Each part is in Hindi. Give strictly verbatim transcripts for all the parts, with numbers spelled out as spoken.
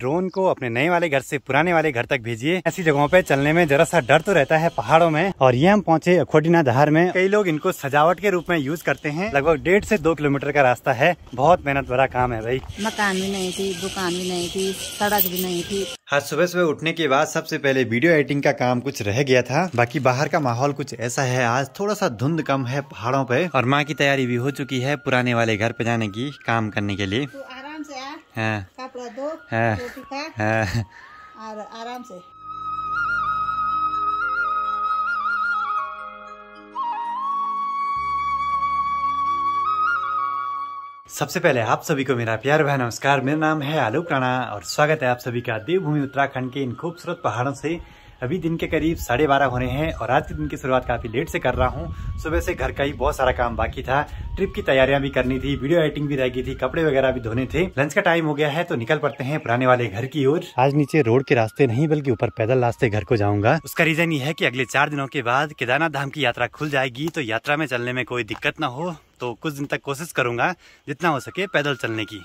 ड्रोन को अपने नए वाले घर से पुराने वाले घर तक भेजिए। ऐसी जगहों पे चलने में जरा सा डर तो रहता है पहाड़ों में। और ये हम पहुंचे खोड़िना धार में। कई लोग इनको सजावट के रूप में यूज करते हैं। लगभग डेढ़ से दो किलोमीटर का रास्ता है। बहुत मेहनत भरा काम है भाई। मकान भी नहीं थी, दुकान भी नहीं थी, सड़क भी नहीं थी। आज सुबह सुबह उठने के बाद सबसे पहले वीडियो एडिटिंग का काम कुछ रह गया था। बाकी बाहर का माहौल कुछ ऐसा है, आज थोड़ा सा धुंध कम है पहाड़ों पे। और माँ की तैयारी भी हो चुकी है पुराने वाले घर पे जाने की, काम करने के लिए। हाँ, कपड़ा दो, हाँ, रोटी खा, हाँ, और आराम से। सबसे पहले आप सभी को मेरा प्यार भरा नमस्कार। मेरा नाम है आलोक राणा और स्वागत है आप सभी का देवभूमि उत्तराखंड के इन खूबसूरत पहाड़ों से। अभी दिन के करीब साढ़े बारह होने हैं और आज के दिन की शुरुआत काफ़ी लेट से कर रहा हूँ। सुबह से घर का ही बहुत सारा काम बाकी था, ट्रिप की तैयारियां भी करनी थी, वीडियो एडिटिंग भी रह गई थी, कपड़े वगैरह भी धोने थे। लंच का टाइम हो गया है तो निकल पड़ते हैं पुराने वाले घर की ओर। आज नीचे रोड के रास्ते नहीं बल्कि ऊपर पैदल रास्ते घर को जाऊंगा। उसका रीजन ये है कि अगले चार दिनों के बाद केदारनाथ धाम की यात्रा खुल जाएगी, तो यात्रा में चलने में कोई दिक्कत न हो, तो कुछ दिन तक कोशिश करूंगा जितना हो सके पैदल चलने की।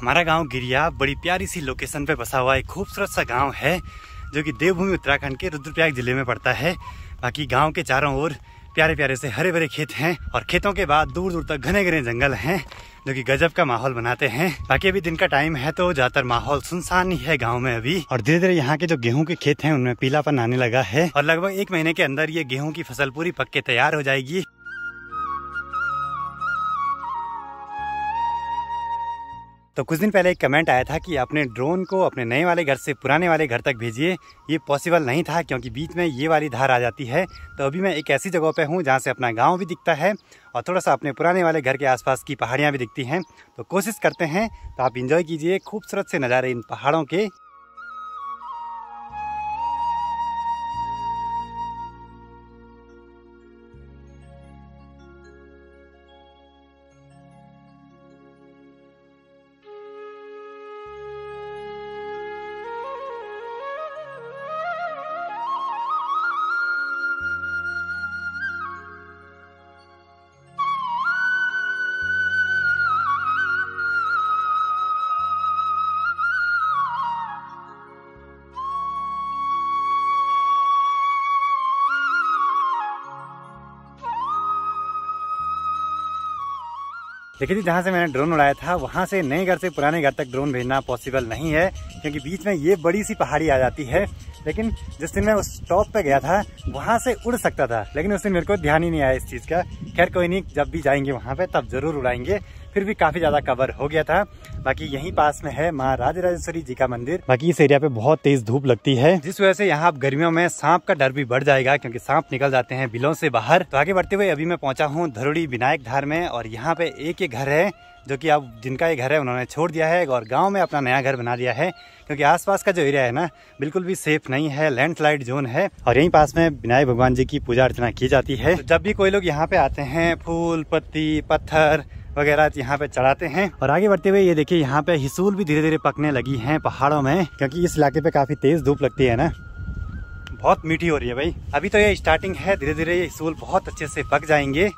हमारा गांव गिरिया बड़ी प्यारी सी लोकेशन पे बसा हुआ एक खूबसूरत सा गांव है, जो कि देवभूमि उत्तराखंड के रुद्रप्रयाग जिले में पड़ता है। बाकी गांव के चारों ओर प्यारे प्यारे से हरे भरे खेत हैं और खेतों के बाद दूर दूर तक घने घने जंगल हैं, जो कि गजब का माहौल बनाते हैं। बाकी अभी दिन का टाइम है तो ज्यादातर माहौल सुनसान ही है गांव में अभी। और धीरे धीरे यहाँ के जो गेहूं के खेत हैं उनमें पीलापन आने लगा है और लगभग एक महीने के अंदर ये गेहूं की फसल पूरी पक के तैयार हो जाएगी। तो कुछ दिन पहले एक कमेंट आया था कि अपने ड्रोन को अपने नए वाले घर से पुराने वाले घर तक भेजिए। ये पॉसिबल नहीं था क्योंकि बीच में ये वाली धार आ जाती है। तो अभी मैं एक ऐसी जगह पे हूँ जहाँ से अपना गांव भी दिखता है और थोड़ा सा अपने पुराने वाले घर के आसपास की पहाड़ियाँ भी दिखती हैं। तो कोशिश करते हैं, तो आप इंजॉय कीजिए खूबसूरत से नज़ारे इन पहाड़ों के। लेकिन जहाँ से मैंने ड्रोन उड़ाया था वहाँ से नए घर से पुराने घर तक ड्रोन भेजना पॉसिबल नहीं है, क्योंकि बीच में ये बड़ी सी पहाड़ी आ जाती है। लेकिन जिस दिन मैं उस टॉप पे गया था वहाँ से उड़ सकता था, लेकिन उस दिन मेरे को ध्यान ही नहीं आया इस चीज़ का। खैर कोई नहीं, जब भी जाएंगे वहाँ पे तब जरूर उड़ाएंगे। फिर भी काफ़ी ज़्यादा कवर हो गया था। बाकी यहीं पास में है माँ राजेश्वरी जी का मंदिर। बाकी इस एरिया पे बहुत तेज धूप लगती है, जिस वजह से यहाँ अब गर्मियों में सांप का डर भी बढ़ जाएगा, क्योंकि सांप निकल जाते हैं बिलों से बाहर। तो आगे बढ़ते हुए अभी मैं पहुँचा हूँ धरुड़ी विनायक धार में और यहाँ पे एक ही घर है, जो कि अब जिनका ये घर है उन्होंने छोड़ दिया है और गांव में अपना नया घर बना दिया है, क्योंकि आसपास का जो एरिया है ना बिल्कुल भी सेफ नहीं है, लैंडस्लाइड जोन है। और यहीं पास में बिनाई भगवान जी की पूजा अर्चना की जाती है। तो जब भी कोई लोग यहाँ पे आते हैं फूल पत्ती पत्थर वगैरह यहाँ पे चढ़ाते हैं। और आगे बढ़ते हुए ये देखिए यहाँ पे हिसूल भी धीरे धीरे पकने लगी है पहाड़ों में, क्योंकि इस इलाके पे काफी तेज धूप लगती है ना, बहुत मीठी हो रही है भाई। अभी तो ये स्टार्टिंग है, धीरे धीरे ये हिसूल बहुत अच्छे से पक जाएंगे।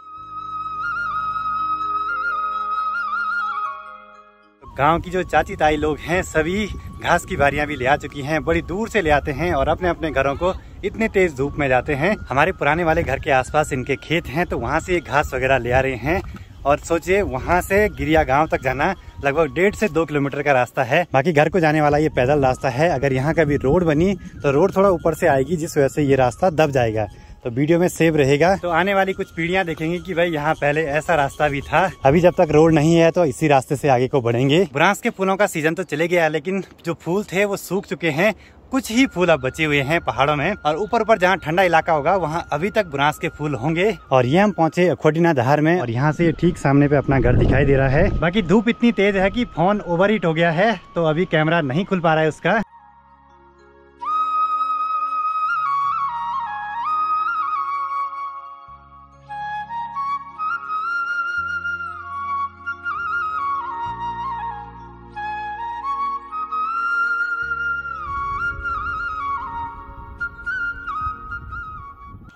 गांव की जो चाची ताई लोग हैं सभी घास की बारियां भी ले आ चुकी हैं, बड़ी दूर से ले आते हैं और अपने अपने घरों को इतने तेज धूप में जाते हैं। हमारे पुराने वाले घर के आसपास इनके खेत हैं, तो वहां से ये घास वगैरह ले आ रहे हैं। और सोचिए वहां से गिरिया गांव तक जाना लगभग डेढ़ से दो किलोमीटर का रास्ता है। बाकी घर को जाने वाला ये पैदल रास्ता है। अगर यहाँ कभी रोड बनी तो रोड थोड़ा ऊपर से आएगी, जिस वजह से ये रास्ता दब जाएगा, तो वीडियो में सेव रहेगा। तो आने वाली कुछ पीढ़ियां देखेंगे कि भाई यहाँ पहले ऐसा रास्ता भी था। अभी जब तक रोड नहीं है तो इसी रास्ते से आगे को बढ़ेंगे। बुरांस के फूलों का सीजन तो चले गया है, लेकिन जो फूल थे वो सूख चुके हैं, कुछ ही फूल अब बचे हुए हैं पहाड़ों में। और ऊपर ऊपर जहाँ ठंडा इलाका होगा वहाँ अभी तक बुरांस के फूल होंगे। और ये हम पहुँचे खोड़िना धार में और यहाँ से ठीक सामने पे अपना घर दिखाई दे रहा है। बाकी धूप इतनी तेज है कि फोन ओवर हीट हो गया है, तो अभी कैमरा नहीं खुल पा रहा है उसका।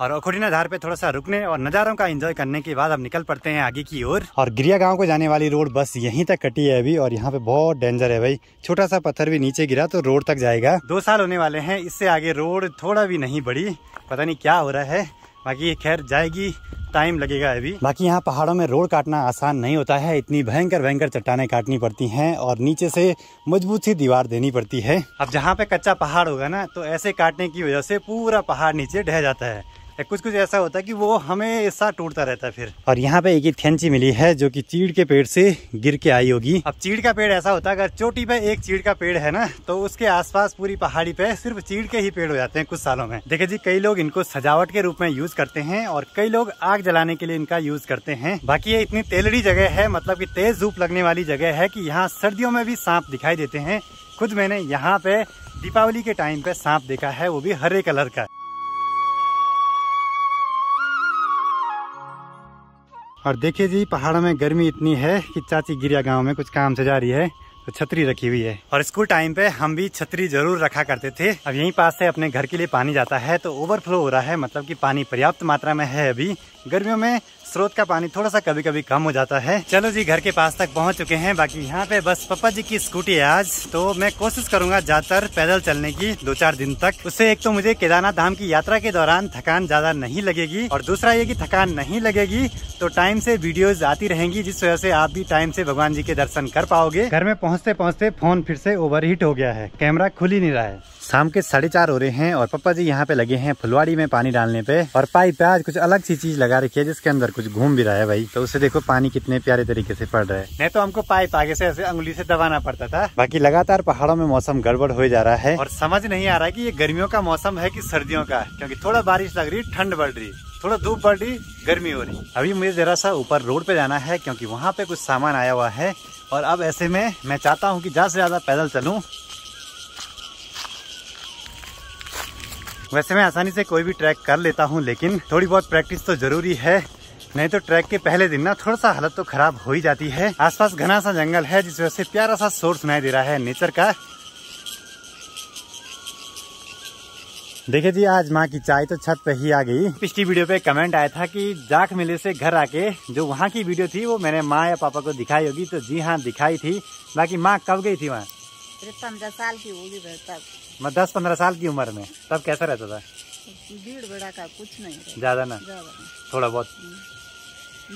और खोटीना धार पे थोड़ा सा रुकने और नज़ारों का एंजॉय करने के बाद हम निकल पड़ते हैं आगे की ओर। और, और गिरिया गांव को जाने वाली रोड बस यहीं तक कटी है अभी, और यहाँ पे बहुत डेंजर है भाई, छोटा सा पत्थर भी नीचे गिरा तो रोड तक जाएगा। दो साल होने वाले हैं, इससे आगे रोड थोड़ा भी नहीं बढ़ी, पता नहीं क्या हो रहा है, बाकी खैर जाएगी, टाइम लगेगा अभी। बाकी यहाँ पहाड़ों में रोड काटना आसान नहीं होता है, इतनी भयंकर भयंकर चट्टानें काटनी पड़ती हैं और नीचे से मजबूत सी दीवार देनी पड़ती है। अब जहाँ पे कच्चा पहाड़ होगा ना, तो ऐसे काटने की वजह से पूरा पहाड़ नीचे ढह जाता है, कुछ कुछ ऐसा होता है कि वो हमेशा टूटता रहता है फिर। और यहाँ पे एक ही थैंची मिली है जो कि चीड़ के पेड़ से गिर के आई होगी। अब चीड़ का पेड़ ऐसा होता है, अगर चोटी पे एक चीड़ का पेड़ है ना, तो उसके आसपास पूरी पहाड़ी पे सिर्फ चीड़ के ही पेड़ हो जाते हैं कुछ सालों में। देखिए जी, कई लोग इनको सजावट के रूप में यूज करते हैं और कई लोग आग जलाने के लिए इनका यूज करते हैं। बाकी ये इतनी तेलड़ी जगह है, मतलब की तेज धूप लगने वाली जगह है की यहाँ सर्दियों में भी सांप दिखाई देते हैं। खुद मैंने यहाँ पे दीपावली के टाइम पे सांप देखा है, वो भी हरे कलर का। और देखिए जी, पहाड़ों में गर्मी इतनी है कि चाची गिरिया गांव में कुछ काम से जा रही है तो छतरी रखी हुई है, और स्कूल टाइम पे हम भी छतरी जरूर रखा करते थे। अब यहीं पास से अपने घर के लिए पानी जाता है तो ओवरफ्लो हो रहा है, मतलब कि पानी पर्याप्त मात्रा में है। अभी गर्मियों में स्रोत का पानी थोड़ा सा कभी कभी कम हो जाता है। चलो जी, घर के पास तक पहुंच चुके हैं। बाकी यहाँ पे बस पापा जी की स्कूटी है आज, तो मैं कोशिश करूंगा ज्यादातर पैदल चलने की दो चार दिन तक। उससे एक तो मुझे केदारनाथ धाम की यात्रा के दौरान थकान ज्यादा नहीं लगेगी, और दूसरा ये कि थकान नहीं लगेगी तो टाइम से वीडियोस आती रहेंगी, जिस वजह से आप भी टाइम से भगवान जी के दर्शन कर पाओगे। घर में पहुँचते पहुँचते फोन फिर से ओवरहीट हो गया है, कैमरा खुल ही नहीं रहा है। शाम के साढ़े चार हो रहे हैं और पापा जी यहाँ पे लगे हैं फुलवाड़ी में पानी डालने पे, और पाइप पे आज कुछ अलग सी चीज लगा रखी है जिसके अंदर कुछ घूम भी रहा है भाई, तो उसे देखो पानी कितने प्यारे तरीके से पड़ रहा है। नहीं तो हमको पाइप आगे से ऐसे अंगुली से दबाना पड़ता था। बाकी लगातार पहाड़ों में मौसम गड़बड़ हो जा रहा है और समझ नहीं आ रहा है कि ये गर्मियों का मौसम है कि सर्दियों का, क्योंकि थोड़ा बारिश लग रही, ठंड बढ़ रही, थोड़ा धूप बढ़ रही, गर्मी हो रही। अभी मुझे जरा सा ऊपर रोड पे जाना है क्योंकि वहाँ पे कुछ सामान आया हुआ है, और अब ऐसे में मैं चाहता हूँ कि ज्यादा से ज्यादा पैदल चलूँ। वैसे मैं आसानी से कोई भी ट्रैक कर लेता हूँ, लेकिन थोड़ी बहुत प्रैक्टिस तो जरूरी है, नहीं तो ट्रैक के पहले दिन ना थोड़ा सा हालत तो खराब हो ही जाती है। आसपास घना सा जंगल है जिस वजह से प्यारा सा शोर सुनाई दे रहा है नेचर का। देखिए जी, आज माँ की चाय तो छत पे ही आ गई। पिछली वीडियो पे कमेंट आया था कि जाख मेले से घर आके जो वहाँ की वीडियो थी वो मैंने माँ या पापा को दिखाई होगी, तो जी हाँ दिखाई थी। बाकी माँ कब गई थी वहाँ? पंद्रह साल की होगी, मैं दस पंद्रह साल की उम्र में। तब कैसा रहता था? भीड़ बड़ा का कुछ नहीं, ज्यादा ना, थोड़ा बहुत।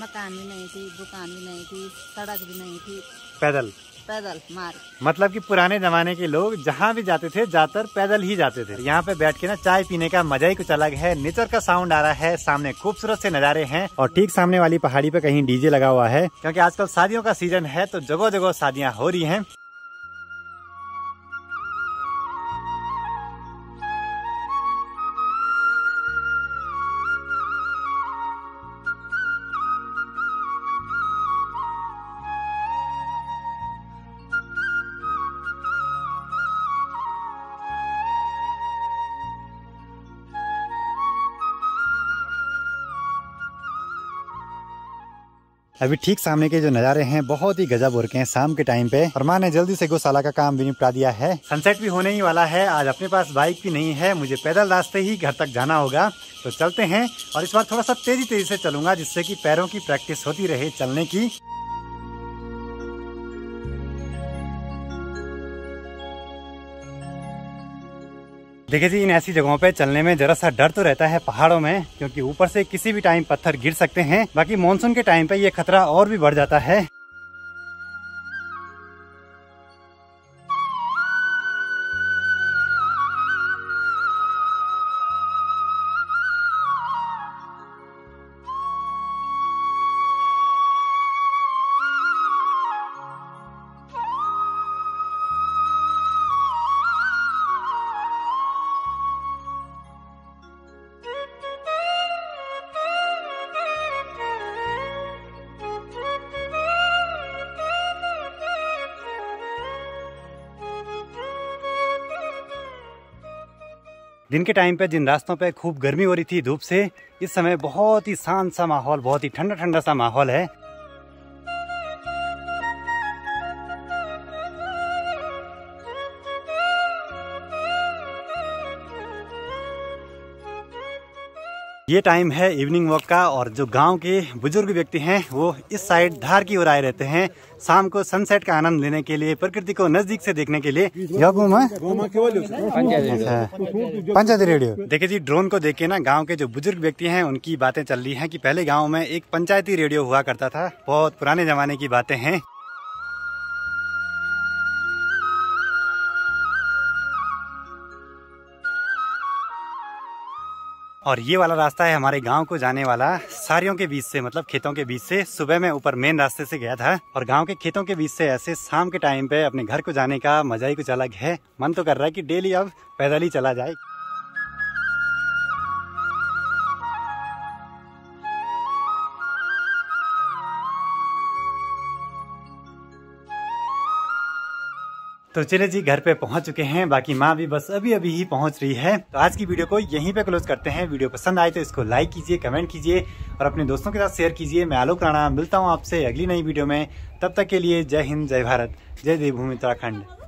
मकान भी नहीं थी, दुकान भी नहीं थी, सड़क भी नहीं थी, पैदल पैदल मार, मतलब कि पुराने जमाने के लोग जहाँ भी जाते थे ज्यादातर पैदल ही जाते थे। यहाँ पे बैठ के ना चाय पीने का मजा ही कुछ अलग है। नेचर का साउंड आ रहा है, सामने खूबसूरत से नजारे हैं, और ठीक सामने वाली पहाड़ी पे कहीं डीजे लगा हुआ है क्योंकि आजकल शादियों का सीजन है तो जगह जगह शादियाँ हो रही है। अभी ठीक सामने के जो नज़ारे हैं बहुत ही गजब हो रखे हैं शाम के टाइम पे, और माँ ने जल्दी से गौशाला का काम भी निपटा दिया है। सनसेट भी होने ही वाला है। आज अपने पास बाइक भी नहीं है, मुझे पैदल रास्ते ही घर तक जाना होगा, तो चलते हैं। और इस बार थोड़ा सा तेजी तेजी से चलूंगा जिससे कि पैरों की प्रैक्टिस होती रहे चलने की। देखिए जी, इन ऐसी जगहों पे चलने में जरा सा डर तो रहता है पहाड़ों में, क्योंकि ऊपर से किसी भी टाइम पत्थर गिर सकते हैं। बाकी मॉनसून के टाइम पे ये खतरा और भी बढ़ जाता है। दिन के टाइम पे जिन रास्तों पे खूब गर्मी हो रही थी धूप से, इस समय बहुत ही शांत सा माहौल, बहुत ही ठंडा ठंडा सा माहौल है। ये टाइम है इवनिंग वॉक का, और जो गांव के बुजुर्ग व्यक्ति हैं वो इस साइड धार की ओर आए रहते हैं शाम को सनसेट का आनंद लेने के लिए, प्रकृति को नजदीक से देखने के लिए। पंचायती रेडियो देखिए जी, ड्रोन को देख के ना गाँव के जो बुजुर्ग व्यक्ति हैं उनकी बातें चल रही है कि पहले गाँव में एक पंचायती रेडियो हुआ करता था, बहुत पुराने जमाने की बातें हैं। और ये वाला रास्ता है हमारे गांव को जाने वाला, सारियों के बीच से, मतलब खेतों के बीच से। सुबह में ऊपर मेन रास्ते से गया था और गांव के खेतों के बीच से ऐसे शाम के टाइम पे अपने घर को जाने का मजा ही कुछ अलग है। मन तो कर रहा है कि डेली अब पैदल ही चला जाए। तो चले जी, घर पे पहुंच चुके हैं, बाकी माँ भी बस अभी अभी ही पहुंच रही है। तो आज की वीडियो को यहीं पे क्लोज करते हैं। वीडियो पसंद आए तो इसको लाइक कीजिए, कमेंट कीजिए और अपने दोस्तों के साथ शेयर कीजिए। मैं आलोक राणा मिलता हूँ आपसे अगली नई वीडियो में, तब तक के लिए जय हिंद, जय भारत, जय देवभूमि उत्तराखंड।